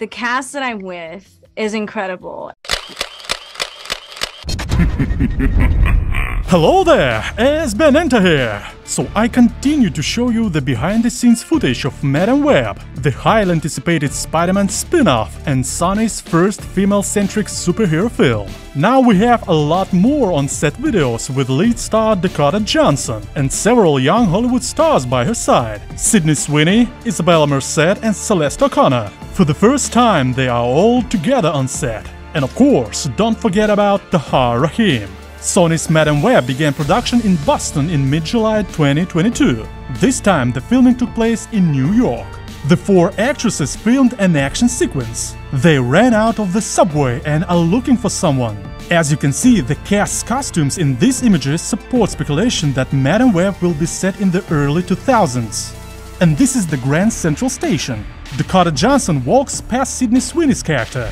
The cast that I'm with is incredible. Hello there, SBN Enter here! So I continue to show you the behind-the-scenes footage of Madame Web, the highly anticipated Spider-Man spin-off and Sony's first female-centric superhero film. Now we have a lot more on-set videos with lead star Dakota Johnson and several young Hollywood stars by her side – Sydney Sweeney, Isabela Merced and Celeste O'Connor. For the first time they are all together on set. And of course, don't forget about Tahar Rahim. Sony's Madame Web began production in Boston in mid-July 2022. This time the filming took place in New York. The four actresses filmed an action sequence. They ran out of the subway and are looking for someone. As you can see, the cast's costumes in these images support speculation that Madame Web will be set in the early 2000s. And this is the Grand Central Station. Dakota Johnson walks past Sydney Sweeney's character.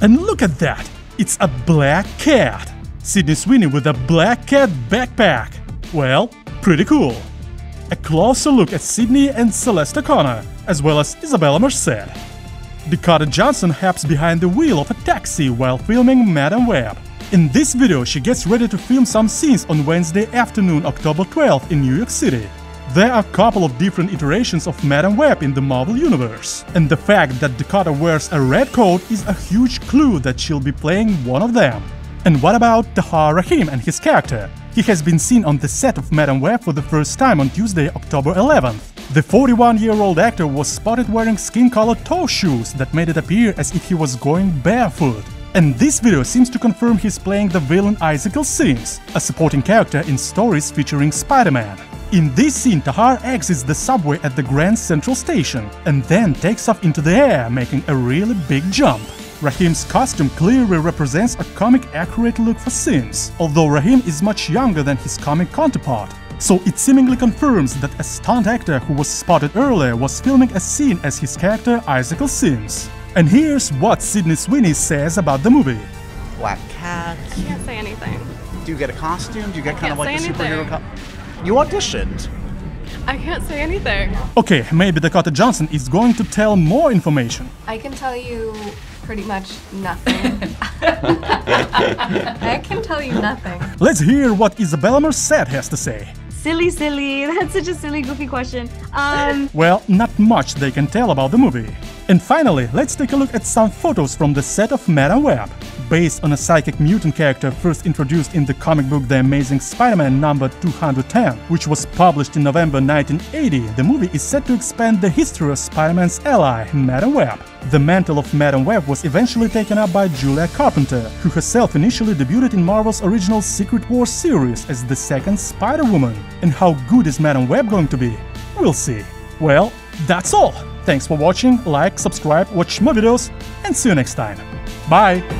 And look at that! It's a black cat! Sydney Sweeney with a black cat backpack! Well, pretty cool! A closer look at Sydney and Celeste O'Connor, as well as Isabela Merced. Dakota Johnson hops behind the wheel of a taxi while filming Madame Web. In this video, she gets ready to film some scenes on Wednesday afternoon, October 12th in New York City. There are a couple of different iterations of Madame Web in the Marvel Universe, and the fact that Dakota wears a red coat is a huge clue that she'll be playing one of them. And what about Tahar Rahim and his character? He has been seen on the set of Madame Web for the first time on Tuesday, October 11th. The 41-year-old actor was spotted wearing skin-colored toe shoes that made it appear as if he was going barefoot. And this video seems to confirm he's playing the villain Ezekiel Sims, a supporting character in stories featuring Spider-Man. In this scene, Tahar exits the subway at the Grand Central Station and then takes off into the air, making a really big jump. Rahim's costume clearly represents a comic-accurate look for Sims, although Rahim is much younger than his comic counterpart. So it seemingly confirms that a stunt actor who was spotted earlier was filming a scene as his character Ezekiel Sims. And here's what Sydney Sweeney says about the movie. Black cat. I can't say anything. Do you get a costume? Do you get kind of like a superhero costume? You auditioned. I can't say anything. Okay, maybe Dakota Johnson is going to tell more information. I can tell you pretty much nothing. I can tell you nothing. Let's hear what Isabela Merced has to say. Silly. That's such a silly, goofy question. Well, not much they can tell about the movie. And finally, let's take a look at some photos from the set of Madame Web. Based on a psychic mutant character first introduced in the comic book The Amazing Spider-Man number 210, which was published in November 1980, the movie is set to expand the history of Spider-Man's ally, Madame Web. The mantle of Madame Web was eventually taken up by Julia Carpenter, who herself initially debuted in Marvel's original Secret War series as the second Spider-Woman. And how good is Madame Web going to be? We'll see. Well, that's all! Thanks for watching, like, subscribe, watch more videos, and see you next time. Bye!